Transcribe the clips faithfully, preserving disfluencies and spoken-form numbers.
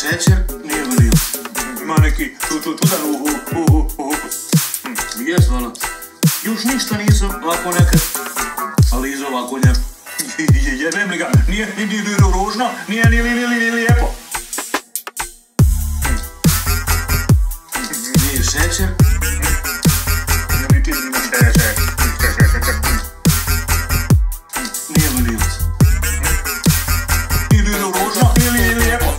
Šećer nije vanila. Ima neki čudan ukus. Jes, vana. Još ništa nisam lako nekad, ali iz ovako nešto. Jebem li ga, nije ni ružno, nije ni lijepo. Nije šećer. Nije vanila. Nije ružno, nije lijepo.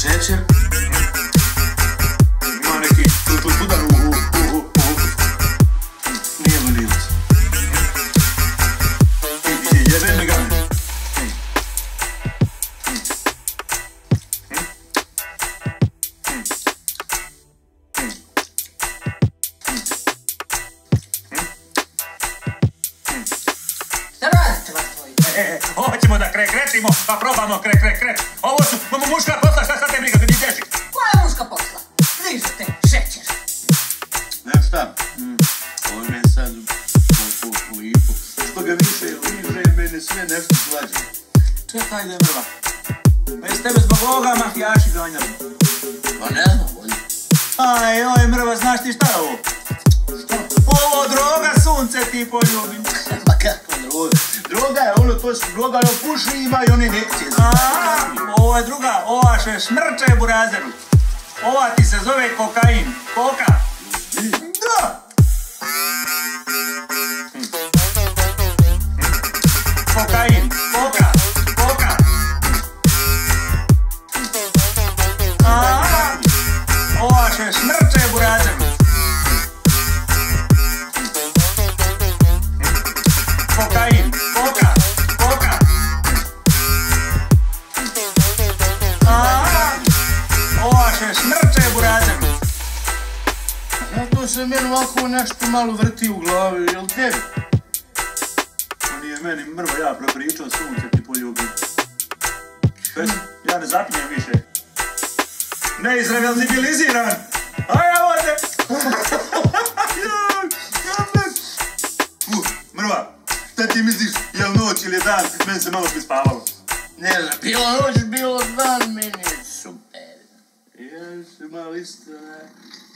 Šećer. Ima neki čudan ukus. Nije vanila. Jebe mi ga. Hoćemo da krekretimo, pa probamo krekrekret. Ovo su muška posla, šta sad te briga, ti teži? Koja je muška posla? Sližu te, šećer. Znaš šta, ovo je meni sad oko lipo. Što ga više liže, mene sve nešto slađe. Čekaj, Debrova. Pa iz tebe zbog ovoga mafijaši ganjali. Pa ne znam, bolje. Aj, oj, mrva, znaš ti šta je ovo? Što? Ovo droga, sunce ti poljubim. Ma kako droga? Droga je ono, to su droga, ono puši ima i one nekcije. Aha, ovo je druga, ova što je smrče burazeru. Ova ti se zove kokain, koka. Da! Kokain, koka, koka. Aha, ova što je smrče burazeru. To se meni ovako nešto malo vrti u glavi, jel tebi? To nije meni mrva, ja prepričao, sunce ti poljubim. Ja ne zapinjem više. Neizrev, jel zibiliziran? Aj, ja vode! Mrva, šta ti misliš, jel noć ili dan? Meni se malo prispavalo. Ne znam, bilo noć, bilo dan, meni je super. Ja sam malo isto, ne?